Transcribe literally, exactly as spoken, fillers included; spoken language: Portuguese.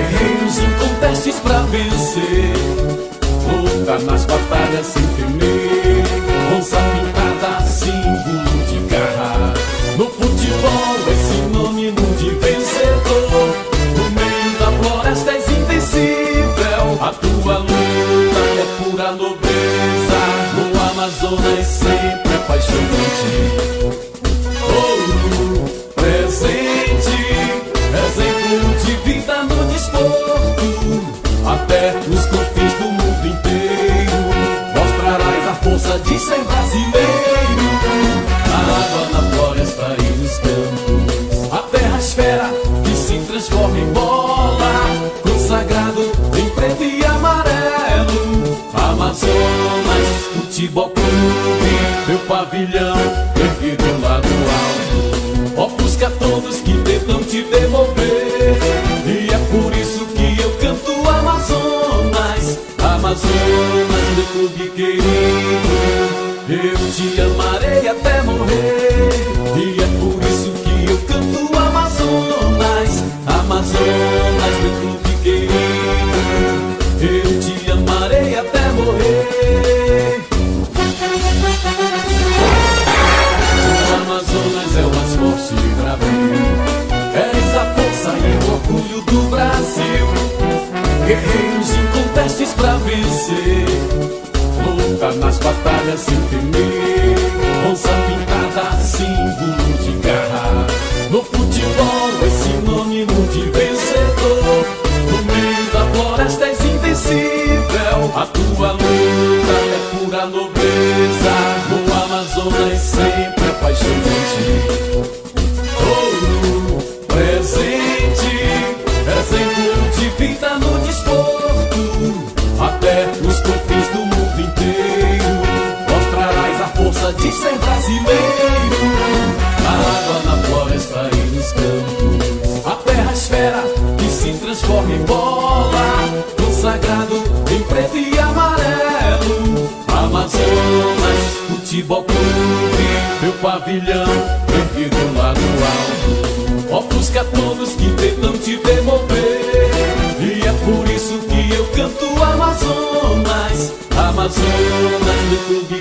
guerreiros incontestes pra vencer, luta nas batalhas sem temer. Onça pintada, símbolo de garra, no futebol é sinônimo de vencedor. No meio da floresta és invencível, a tua luta é pura nobreza. No Amazonas sempre apaixonante, ouro presente, exemplo de vida no desporto. Até os confins do mundo inteiro mostrarás a força de ser brasileiro. Na água, na floresta e nos campos, a terra esfera que se transforma em bola, consagrado em preto e amarelo. Amazonas, futebol clube, meu pavilhão erguido lá do alto, ofusca todos que tentam te devolver. E é por isso que eu canto Amazonas, Amazonas, meu clube querido, eu te amarei até morrer. E é por isso que eu canto Amazonas, Amazonas, meu clube querido, eu te amarei até morrer. O Amazonas é o mais forte e bravo, és a força e o orgulho do Brasil. Guerreiros incontestes pra vencer, luta nas batalhas sem temer. Onça pintada, símbolo de garra, no futebol é sinônimo de vencedor. No meio da floresta és invencível, a tua luta é pura nobreza. No Amazonas sempre apaixonante, exemplo de vida no desporto. Até nos confins do mundo inteiro mostrarás a força de ser brasileiro. Na água, na floresta e nos campos, a terra esfera que se transforma em bola, consagrado em preto e amarelo. Amazonas, futebol clube, meu pavilhão erguido lá no alto, ofusca todos que tentam te devolver. E é por isso que eu canto Amazonas, Amazonas, meu clube.